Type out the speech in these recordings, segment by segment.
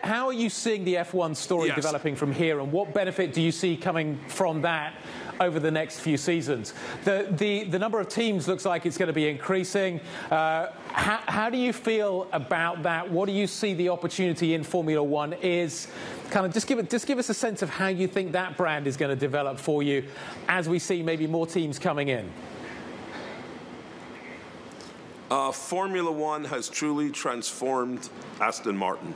How are you seeing the F1 story developing from here, and what benefit do you see coming from that over the next few seasons? The number of teams looks like it's going to be increasing. How do you feel about that? What do you see the opportunity in Formula One is? Kind of just give us a sense of how you think that brand is going to develop for you as we see maybe more teams coming in. Formula One has truly transformed Aston Martin.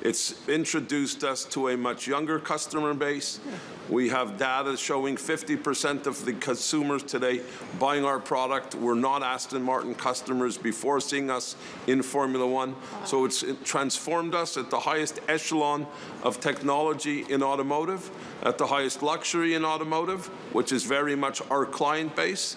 It's introduced us to a much younger customer base. We have data showing 50% of the consumers today buying our product were not Aston Martin customers before seeing us in Formula One. So it's transformed us at the highest echelon of technology in automotive, at the highest luxury in automotive, which is very much our client base.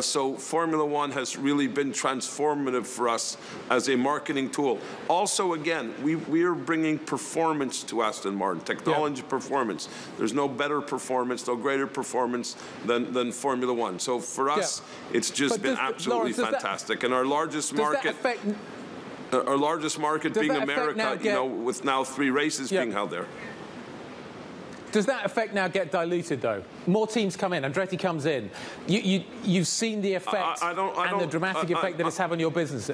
So Formula One has really been transformed for us as a marketing tool. Also, again, we're bringing performance to Aston Martin, technology performance. There's no better performance, no greater performance than Formula One. So for us, it's just been absolutely fantastic. And our largest market... Our largest market being America, you know, with now 3 races being held there. Does that effect now get diluted, though? More teams come in, Andretti comes in. You've seen the effect and the dramatic effect that it's had on your business.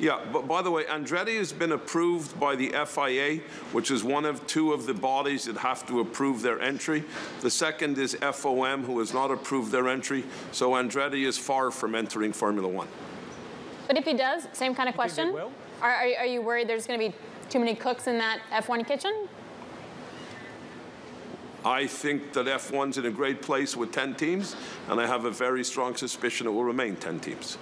Yeah, but by the way, Andretti has been approved by the FIA, which is one of 2 of the bodies that have to approve their entry. The second is FOM, who has not approved their entry. So Andretti is far from entering Formula One. But if he does, same kind of question. Are you worried there's going to be too many cooks in that F1 kitchen? I think that F1's in a great place with 10 teams, and I have a very strong suspicion it will remain 10 teams.